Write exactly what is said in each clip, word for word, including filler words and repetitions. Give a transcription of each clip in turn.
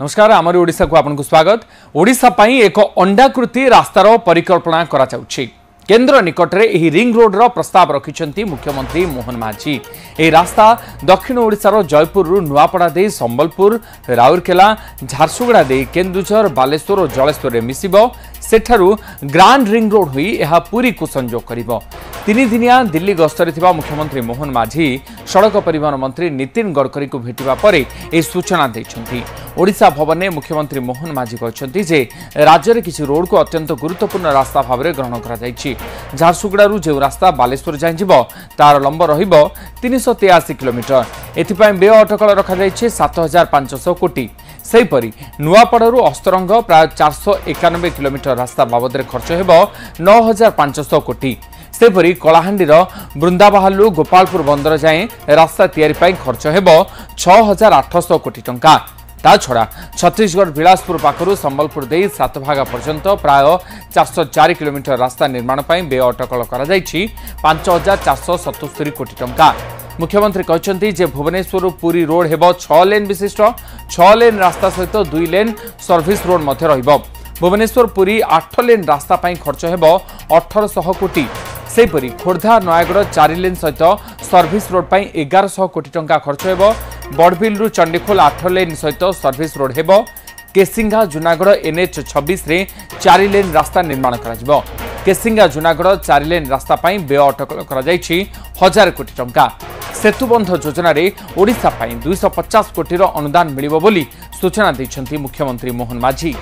नमस्कार आमर ओडिशा को आपनको स्वागत। ओडिशा पई एक अंडाकृति रास्तार परिकल्पना करा जाउछि। केंद्र निकटरे एही रिंग रोड रो प्रस्ताव रखिछंती मुख्यमंत्री मोहन माझी। ए रास्ता दक्षिण ओडिशा रो जयपुर रु नुआपड़ा दे संबलपुर राउरकेला झारसुगुड़ा दे केंदुझर बालेश्वर और जलेश्वर रे मिसिबो। सेठारु ग्रांड रिंग रोड होई एहा पूरी को संजोग करिवो। तीन दिनिया दिल्ली गस्तरे थिबा मुख्यमंत्री मोहन माझी सड़क परिवहन मंत्री नितिन गडकरी को भेटिबा परे ए सूचना दैछंती। ओडिशा भवन में मुख्यमंत्री मोहन माझी कहछंती जे राज्य रे किसी रोड को अत्यंत गुरुत्वपूर्ण रास्ता भाव में ग्रहण करा जायछि। झारसुगुड़ारू जो रास्ता बालेश्वर जाय जिवो तार लंब रहिबो तीन सौ तिरासी किलोमीटर। एथिपाय बे अटकल रखा जायछि सात हज़ार पाँच सौ कोटी। सेहीपरि नुआपड़ारू अस्त्रंग प्राय चार सौ इक्यानवे किलोमीटर रास्ता बाबद खर्च हेबो नौ हज़ार पाँच सौ कोटी। सेपरी कलाहांडीर वृंदाबहालु गोपालपुर बंदर जाए रास्ता तैयारी पर खर्च हेबो छह हज़ार आठ सौ कोटी टंका। ताछड़ा छत्तीसगढ़ बिलासपुर पाखरू संबलपुर दे सातभागा पर्यंत प्राय चार सौ चार किलोमीटर रास्ता निर्माण पर बे अटकल करा जायछि पाँच हज़ार चार सौ सतहत्तर कोटी टंका। मुख्यमंत्री कहते जे भुवनेश्वर पुरी रोड हेबो छह लेन विशिष्ट छह लेन रास्ता सहित दुई लेन सर्विस रोड मध्य रहिबो। भुवनेश्वर पुरी आठ लेन रास्ता पर खर्च हेबो अठारह सौ कोटी। सेपरी खोर्धा नयगढ़ चार लेन सहित सर्विस रोड पर एगारह सौ कोटी टंका खर्च हेबो। बड़बिलू चंडीखोल आठ लेन सहित सर्विस रोड हेबो। केसिंगा जुनागढ़ एनएच छब्बीस रे चार लेन रास्ता निर्माण करा जिवो। केसिंगा जुनागढ़ चार लेन रास्ता पर बे अटकल करा जायछि हजार कोटी टंका। सेतुबंध योजना रे ओडिशा पर दो सौ पचास कोटी रो अनुदान मिलिबो बोली सूचना दैछंती मुख्यमंत्री मोहन माझी।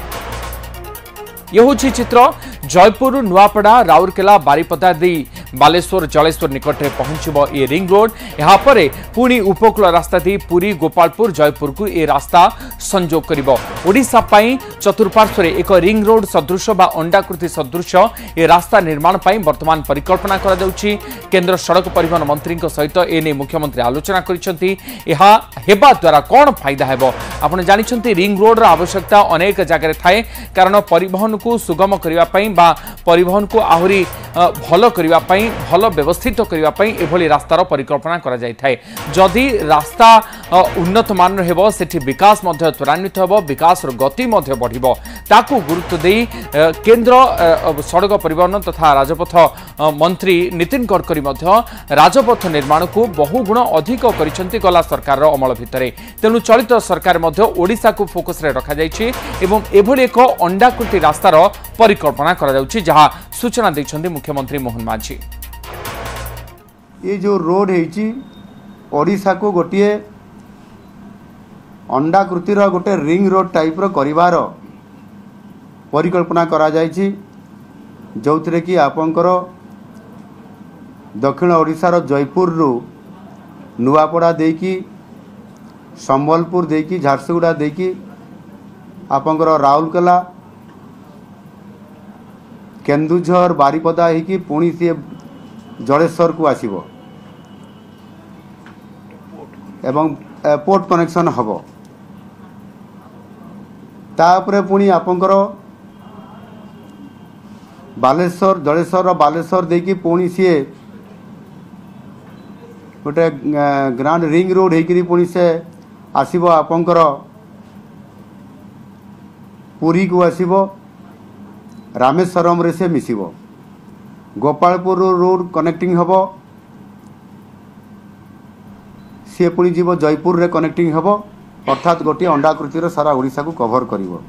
ये हूँ चित्र जयपुर नुआपड़ा राउरकेला बारीपदा दे बालेश्वर जलेश्वर निकट में पहुंचबो ये रिंग रोड। यहाँ पर पुणी उपकूल रास्ता दे पुरी गोपालपुर जयपुर को ये रास्ता संजोग करिबो। ओडिशा पई चतुर्पार्श्व रे एक रिंग रोड सदृश बा अंडाकृति सदृश ये रास्ता निर्माण पई वर्तमान परिकल्पना करा जाउछि। केंद्र सड़क परिवहन मंत्री सहित एने मुख्यमंत्री आलोचना करिसेंती। एहा हेबा द्वारा कोन फायदा हेबो आपण जानिसेंती। रिंग रोड रा आवश्यकता अनेक जगह थाए कारण परिवहन को सुगम करिबा पई बा परिवहन को आहुरी भलो करिबा पई भल व्यवस्थित करने एभली रास्तार परिकल्पना करा जाय थाए। जदि रास्ता उन्नत मान हेबो सेठी विकास मध्य त्वरान्वित हेबो विकास गति मध्य बढ़िबो। ताकू गुरुत्व देई केंद्र सड़क परिवहन तथा राजपथ मंत्री नितिन गडकरी मध्य राजपथ निर्माण को बहुगुण अधिक करिसेंती गला सरकार अमल भितरे। तेणु चलित सरकार मध्य ओडिशा को फोकस रे रखा जायछि एवं एभली एक अंडाकृति रास्तार परिकल्पना करा जाउछि जहा सूचना दैछंती मुख्यमंत्री मोहन माझी। ये जो रोड है ओडिशा को गोटे अंडाकृतिर गोटे रिंग रोड टाइप रो करिवार परिकल्पना करा जायछि। जोथिरे कि आपनकर दक्षिण ओडिशार जयपुर रु नुआपड़ा देकी संबलपुर देकी झारसुगुड़ा देकी आपनकर राउरकेला केन्दुझर बारीपदा होगी पुणी सी जलेश्वर को आसीबो एवं पोर्ट कनेक्शन हम तापर पुणी आपंकर बालेश्वर जलेश्वर बालेश्वर देकी पुणी सीए गोटे ग्रांड रिंग रोड होकर पुणी से आसीबो आपंकर पुरी को आसीबो रामेश्वरम रे से मिसिबो। गोपालपुर रोड कनेक्टिंग हबो सी पुणी जीव जयपुर रे कनेक्टिंग हबो अर्थात गोटे अंडाकृतिर सारा ओडिशा को कवर करिवो।